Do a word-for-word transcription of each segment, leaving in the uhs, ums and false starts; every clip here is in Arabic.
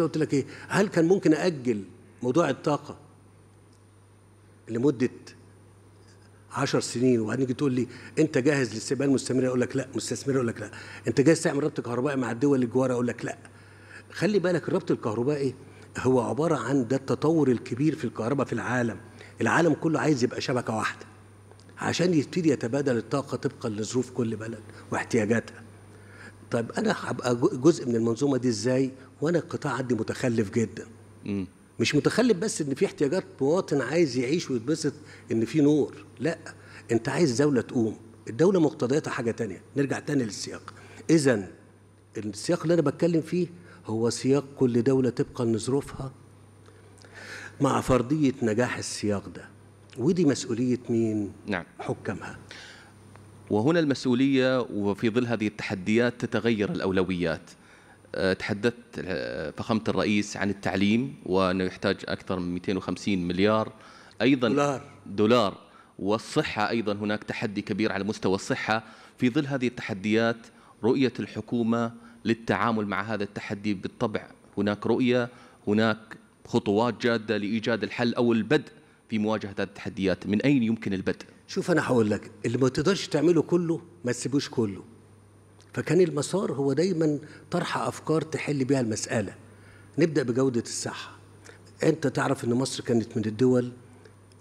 قلت لك ايه؟ هل كان ممكن أأجل موضوع الطاقة لمدة عشر سنين وبعدين تيجي تقول لي أنت جاهز للاستقبال المستمر؟ أقول لك لا. مستثمر؟ أقول لك لا. أنت جاهز تعمل ربط كهربائي مع الدول اللي جوارها؟ أقول لك لا. خلي بالك الربط الكهربائي هو عبارة عن ده التطور الكبير في الكهرباء في العالم، العالم كله عايز يبقى شبكة واحدة عشان يبتدي يتبادل الطاقة طبقا لظروف كل بلد واحتياجاتها. طيب أنا هبقى جزء من المنظومة دي إزاي وأنا القطاع عندي متخلف جدا؟ م. مش متخلف بس إن في احتياجات مواطن عايز يعيش ويتبسط إن في نور، لا، أنت عايز دولة تقوم، الدولة مقتضياتها حاجة تانية، نرجع تاني للسياق. إذا السياق اللي أنا بتكلم فيه هو سياق كل دولة طبقا لظروفها مع فرضية نجاح السياق ده، ودي مسؤولية مين؟ نعم، حكامها. وهنا المسؤولية، وفي ظل هذه التحديات تتغير الأولويات. تحدثت فخامة الرئيس عن التعليم وأنه يحتاج أكثر من مئتين وخمسين مليار أيضا دولار, دولار والصحة أيضا هناك تحدي كبير على مستوى الصحة. في ظل هذه التحديات رؤية الحكومة للتعامل مع هذا التحدي، بالطبع هناك رؤية، هناك خطوات جادة لإيجاد الحل أو البدء في مواجهة هذه التحديات، من أين يمكن البدء؟ شوف أنا هقول لك، اللي ما تقدرش تعمله كله ما تسيبوش كله، فكان المسار هو دايما طرح أفكار تحل بها المسألة. نبدأ بجودة الصحة. أنت تعرف أن مصر كانت من الدول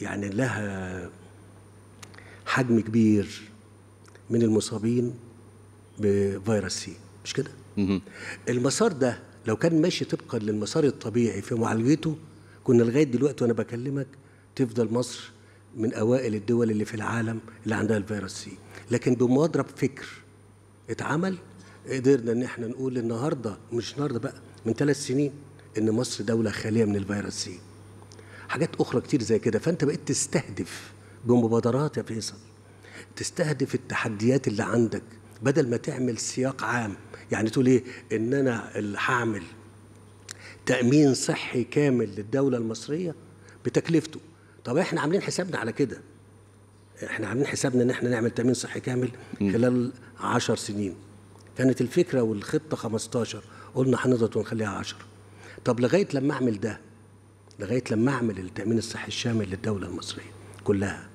يعني لها حجم كبير من المصابين بفيروس سي، مش كده؟ المسار ده لو كان ماشي طبقا للمسار الطبيعي في معالجته كنا لغاية دلوقتي وأنا بكلمك تفضل مصر من أوائل الدول اللي في العالم اللي عندها الفيروس سي، لكن بمضرب فكر اتعمل قدرنا ان احنا نقول النهارده، مش النهارده بقى، من ثلاث سنين، ان مصر دوله خاليه من الفيروس سي. حاجات اخرى كتير زي كده، فانت بقيت تستهدف بمبادرات يا فيصل، تستهدف التحديات اللي عندك بدل ما تعمل سياق عام، يعني تقول ايه؟ ان انا اللي هعمل تامين صحي كامل للدوله المصريه بتكلفته. طب احنا عاملين حسابنا على كده، احنا عاملين حسابنا ان احنا نعمل تامين صحي كامل خلال عشر سنين، كانت الفكره والخطه خمستاشر، قلنا هنضغط ونخليها عشرة. طب لغايه لما اعمل ده، لغايه لما اعمل التامين الصحي الشامل للدوله المصريه كلها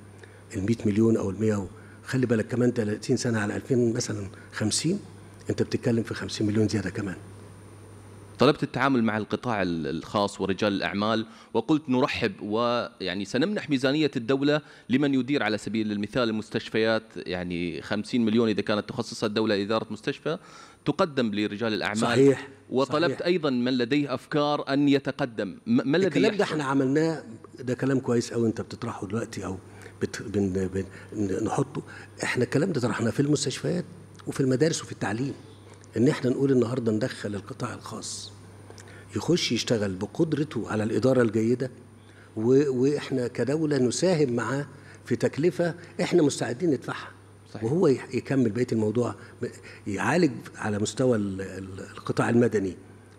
ال مئة مليون او ال مئة، خلي بالك كمان ثلاثين سنه على ألفين مثلا خمسين، انت بتتكلم في خمسين مليون زياده كمان. طلبت التعامل مع القطاع الخاص ورجال الأعمال وقلت نرحب، ويعني سنمنح ميزانية الدولة لمن يدير على سبيل المثال المستشفيات، يعني خمسين مليون إذا كانت تخصصها الدولة إدارة مستشفى تقدم لرجال الأعمال. صحيح، وطلبت صحيح. أيضا من لديه أفكار أن يتقدم. ما الذي الكلام ده احنا عملناه، ده كلام كويس أو أنت بتطرحه دلوقتي أو بت... بن... بن... نحطه. احنا الكلام ده طرحناه في المستشفيات وفي المدارس وفي التعليم، إن إحنا نقول النهارده ندخل القطاع الخاص يخش يشتغل بقدرته على الإدارة الجيدة، وإحنا كدولة نساهم معاه في تكلفة إحنا مستعدين ندفعها. صحيح. وهو يكمل بقية الموضوع، يعالج على مستوى القطاع المدني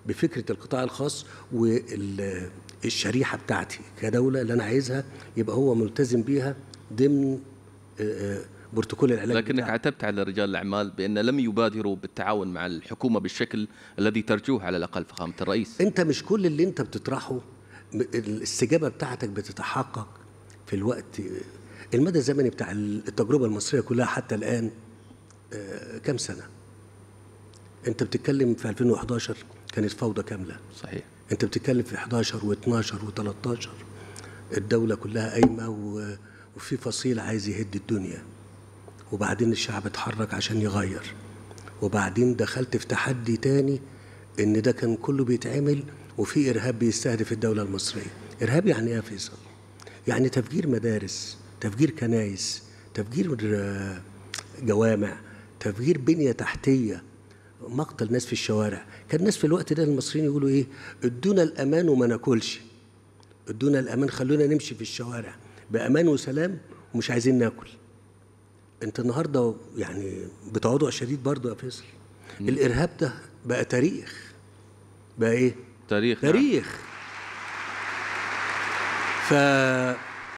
بفكرة القطاع الخاص، والشريحة بتاعتي كدولة اللي أنا عايزها يبقى هو ملتزم بيها ضمن بروتوكول العلاج. لكنك عتبت على رجال الأعمال بأن لم يبادروا بالتعاون مع الحكومة بالشكل الذي ترجوه على الأقل فخامة الرئيس. أنت مش كل اللي أنت بتطرحه الاستجابة بتاعتك بتتحقق في الوقت. المدى الزمني بتاع التجربة المصرية كلها حتى الآن كم سنة؟ أنت بتتكلم في ألفين وأحد عشر كانت فوضى كاملة. صحيح. أنت بتتكلم في أحد عشر واتناشر وتلتاشر الدولة كلها قايمة وفي فصيل عايز يهد الدنيا، وبعدين الشعب اتحرك عشان يغير، وبعدين دخلت في تحدي تاني ان ده كان كله بيتعمل وفي ارهاب بيستهدف الدوله المصريه. ارهاب يعني ايه يا فيصل؟ يعني تفجير مدارس، تفجير كنايس، تفجير جوامع، تفجير بنيه تحتيه، مقتل ناس في الشوارع. كان الناس في الوقت ده المصريين يقولوا ايه؟ ادونا الامان وما ناكلش، ادونا الامان، خلونا نمشي في الشوارع بامان وسلام ومش عايزين ناكل. انت النهارده يعني بتواضع شديد برضه يا فيصل، الارهاب ده بقى تاريخ، بقى ايه؟ تاريخ تاريخ. ف